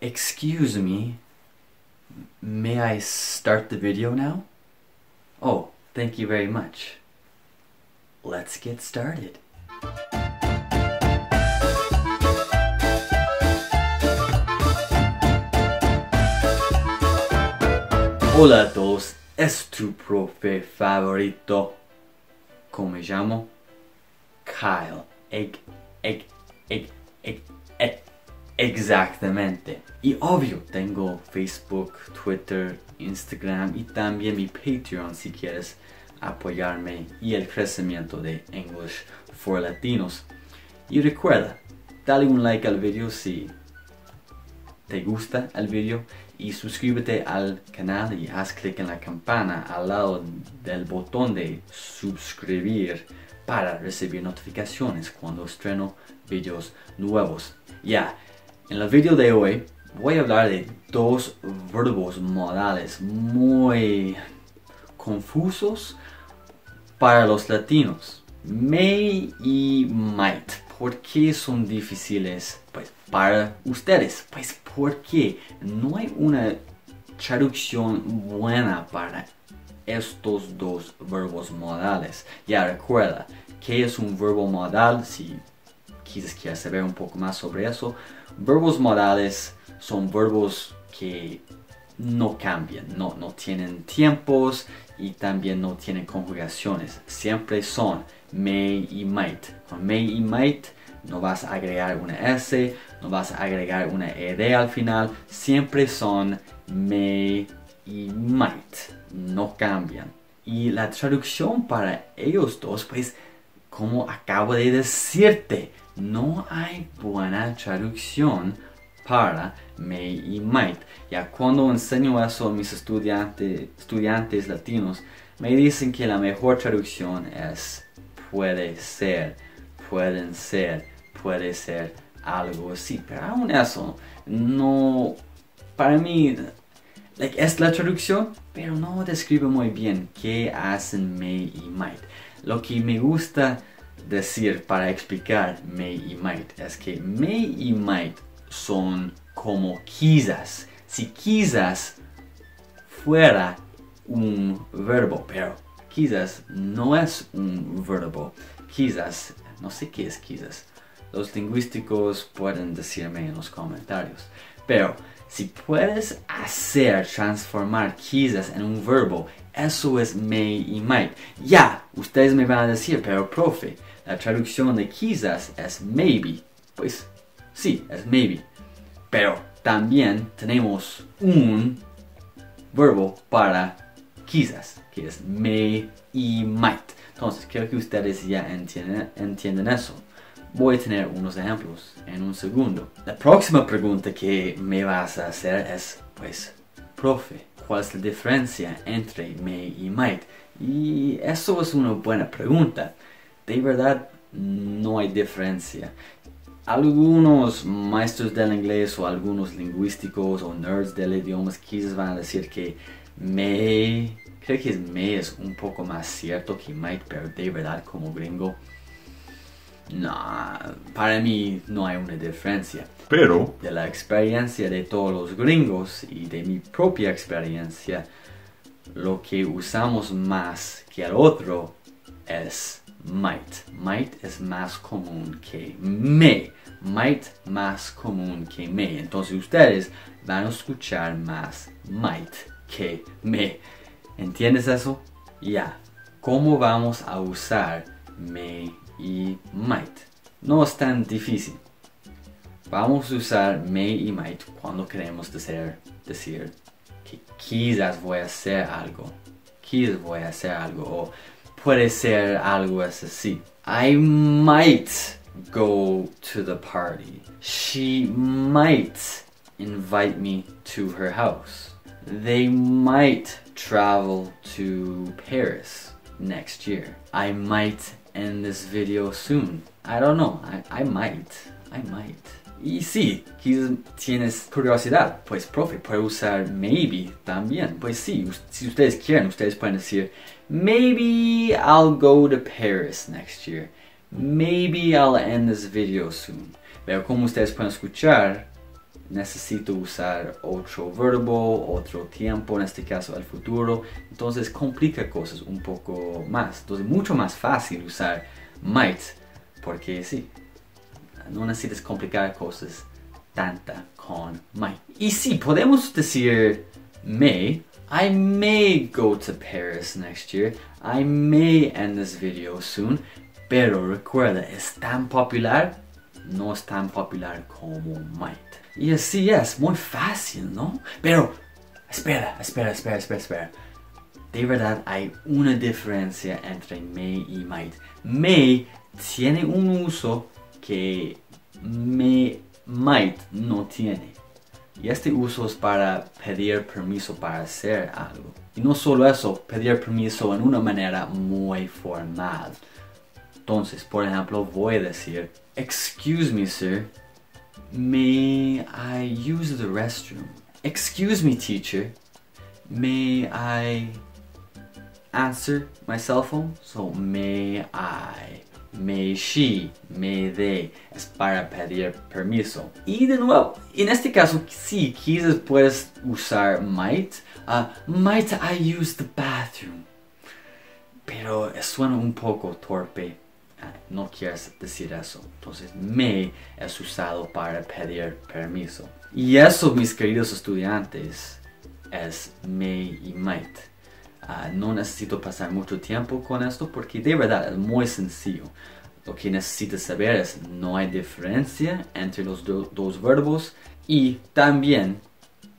Excuse me, may I start the video now? Oh, thank you very much. Let's get started. Hola a todos, es tu profe favorito. ¿Cómo me llamo? Kyle. Exactamente. Y obvio, tengo Facebook, Twitter, Instagram y también mi Patreon si quieres apoyarme y el crecimiento de English for Latinos. Y recuerda, dale un like al video si te gusta el video y suscríbete al canal y haz clic en la campana al lado del botón de suscribir para recibir notificaciones cuando estreno videos nuevos. Ya, en el video de hoy voy a hablar de dos verbos modales muy confusos para los latinos, may y might. ¿Por qué son difíciles? Pues para ustedes, pues porque no hay una traducción buena para estos dos verbos modales. Ya, recuerda, ¿qué es un verbo modal? Si quizás quieras saber un poco más sobre eso, verbos modales son verbos que no cambian, no tienen tiempos y también no tienen conjugaciones. Siempre son may y might. Con may y might no vas a agregar una S, no vas a agregar una ED al final. Siempre son may y might. No cambian. Y la traducción para ellos dos, pues, como acabo de decirte, no hay buena traducción para may y might. Ya cuando enseño eso a mis estudiantes latinos, me dicen que la mejor traducción es puede ser, pueden ser, puede ser, algo así. Pero aún eso, no, para mí, like, es la traducción, pero no describe muy bien qué hacen may y might. Lo que me gusta decir para explicar may y might es que may y might son como quizás. Si quizás fuera un verbo, pero quizás no es un verbo. Quizás, no sé qué es quizás. Los lingüísticos pueden decirme en los comentarios. Pero si puedes hacer, transformar quizás en un verbo, eso es may y might. Ya, ustedes me van a decir, pero profe, la traducción de quizás es maybe. Pues sí, es maybe. Pero también tenemos un verbo para quizás, que es may y might. Entonces, creo que ustedes ya entienden eso. Voy a tener unos ejemplos en un segundo. La próxima pregunta que me vas a hacer es, pues, profe, ¿cuál es la diferencia entre may y might? Y eso es una buena pregunta. De verdad, no hay diferencia. Algunos maestros del inglés o algunos lingüísticos o nerds del idioma quizás van a decir que may, creo que may es un poco más cierto que might, pero de verdad como gringo, no, para mí no hay una diferencia. Pero de la experiencia de todos los gringos y de mi propia experiencia, lo que usamos más que el otro es might. Might es más común que may. Might más común que may. Entonces ustedes van a escuchar más might que may. ¿Entiendes eso? Ya. Yeah. ¿Cómo vamos a usar may y might? No es tan difícil. Vamos a usar may y might cuando queremos decir que quizás voy a hacer algo. Quizás voy a hacer algo. O puede ser algo así. I might go to the party. She might invite me to her house. They might travel to Paris next year. I might end this video soon. I don't know. I might. Y sí, quizás tienes curiosidad. Pues profe, puedo usar maybe también. Pues sí, si ustedes quieren, ustedes pueden decir maybe I'll go to Paris next year. Maybe I'll end this video soon. Pero como ustedes pueden escuchar, necesito usar otro verbo, otro tiempo, en este caso el futuro, entonces complica cosas un poco más. Entonces mucho más fácil usar might, porque sí, no necesitas complicar cosas tanta con might. Y sí, podemos decir may. I may go to Paris next year. I may end this video soon. Pero recuerda, es tan popular, no es tan popular como might. Y así es, muy fácil, ¿no? Pero, espera. De verdad hay una diferencia entre may y might. May tiene un uso que might no tiene. Y este uso es para pedir permiso para hacer algo. Y no solo eso, pedir permiso en una manera muy formal. Entonces, por ejemplo, voy a decir, excuse me, sir, may I use the restroom? Excuse me, teacher, may I answer my cell phone? So, may I, may she, may they, es para pedir permiso. Y de nuevo, en este caso sí, quizás puedes usar might. Might I use the bathroom? Pero suena un poco torpe, no quieres decir eso. Entonces may es usado para pedir permiso. Y eso, mis queridos estudiantes, es may y might. No necesito pasar mucho tiempo con esto porque de verdad es muy sencillo. Lo que necesitas saber es no hay diferencia entre los dos verbos y también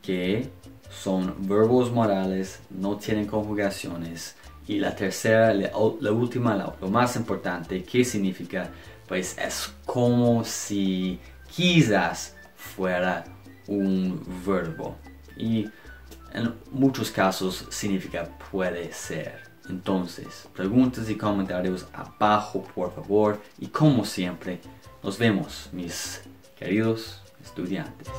que son verbos morales, no tienen conjugaciones. Y la tercera, la última, lo más importante, ¿qué significa? Pues es como si quizás fuera un verbo. Y en muchos casos significa puede ser. Entonces, preguntas y comentarios abajo, por favor. Y como siempre, nos vemos, mis queridos estudiantes.